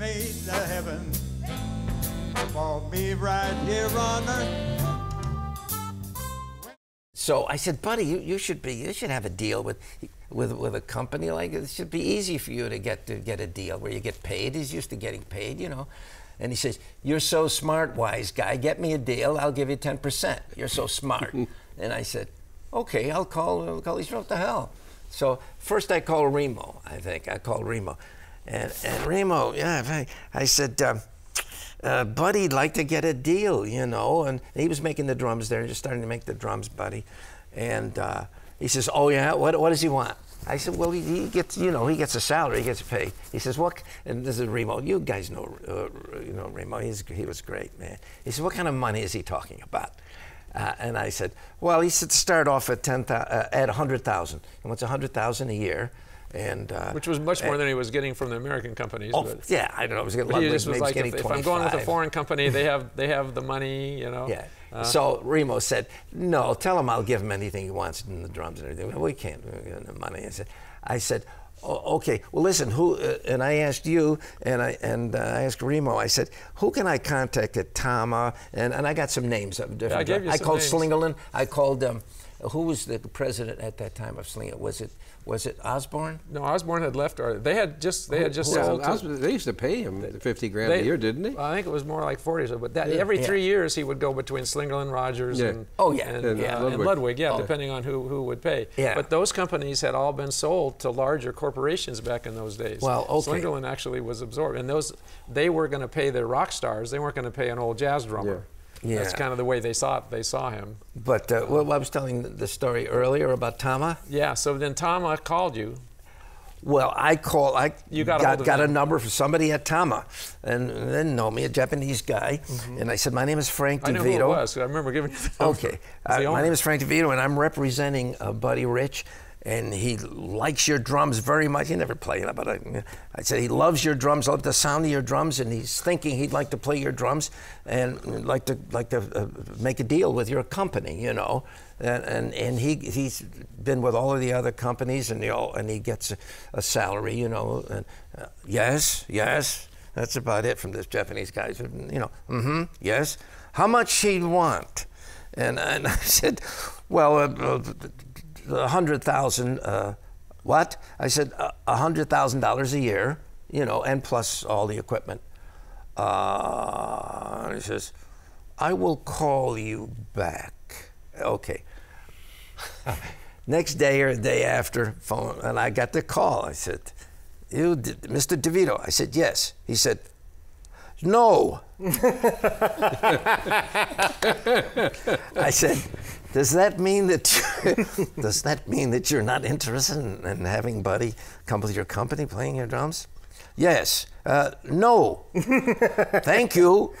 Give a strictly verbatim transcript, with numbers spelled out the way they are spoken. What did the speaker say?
made the heaven for me right here on earth. So I said, Buddy, you, you should be, you should have a deal with, with, with a company like this. It should be easy for you to get to get a deal where you get paid. He's used to getting paid, you know. And he says, you're so smart, wise guy. Get me a deal. I'll give you ten percent. You're so smart. And I said, okay, I'll call. I'll call. He said, what the hell? So first I called Remo, I think. I called Remo. And, and Remo, yeah, I said, uh, uh, Buddy'd like to get a deal, you know. And he was making the drums there, just starting to make the drums, Buddy. And uh, he says, oh, yeah, what, what does he want? I said, well, he, he gets, you know, he gets a salary, he gets paid. He says, what, and this is Remo, you guys know, uh, you know Remo, he's, he was great, man. He said, what kind of money is he talking about? Uh, and I said, well, he said, start off at ten, uh, at one hundred thousand dollars. He wants one hundred thousand dollars a year. And, uh, which was much more and, than he was getting from the American companies. Oh, but, yeah, I don't know. I was getting, Ludwig, was like, getting if, if I'm going with a foreign company, they have they have the money, you know. Yeah. Uh, so Remo said, "No, tell him I'll give him anything he wants in the drums and everything. Well, we can't give him money." I said, "I said, oh, okay. Well, listen, who?" Uh, and I asked you, and I and uh, I asked Remo. I said, "Who can I contact at Tama?" And and I got some names of different. Yeah, I gave you I some called names. Slingerland. I called. Um, Who was the president at that time of Slingerland? Was it was it Osborne? No, Osborne had left. Or they had just they had just. Sold yeah, Osborne, they used to pay him they, fifty grand they, a year, didn't they? I think it was more like forty. So, but that, yeah. every yeah. three years he would go between Slingerland, Rogers, yeah. and oh yeah, and, and, yeah. Uh, Ludwig. and Ludwig, yeah, oh. depending on who who would pay. Yeah. But those companies had all been sold to larger corporations back in those days. Well, okay. Slingerland actually was absorbed, and those they were going to pay their rock stars. They weren't going to pay an old jazz drummer. Yeah. Yeah. That's kind of the way they saw it. They saw him. But uh, well, I was telling the story earlier about Tama. Yeah. So then Tama called you. Well, I call. I you got got, got a number for somebody at Tama, and then know me, a Japanese guy, mm-hmm. and I said, my name is Frank DeVito. I knew who it was. I remember giving you the number. Okay. Uh, my name is Frank DeVito, and I'm representing uh, Buddy Rich. And he likes your drums very much. He never played it, but I, I said he loves your drums, loves the sound of your drums, and he's thinking he'd like to play your drums and like to like to uh, make a deal with your company, you know. And and, and he he's been with all of the other companies, and they all and he gets a, a salary, you know. And uh, yes, yes, that's about it from this Japanese guy. You know, mm-hmm, yes. How much he want? And and I said, well. Uh, uh, A hundred thousand, uh, what? I said a uh, hundred thousand dollars a year, you know, and plus all the equipment. Uh, and he says, "I will call you back." Okay. Next day or the day after, phone, and I got the call. I said, "You, did, Mister DeVito?" I said, "Yes." He said, "No." I said, Does that mean that you, does that mean that you're not interested in, in having Buddy come with your company playing your drums? Yes. Uh, no. Thank you.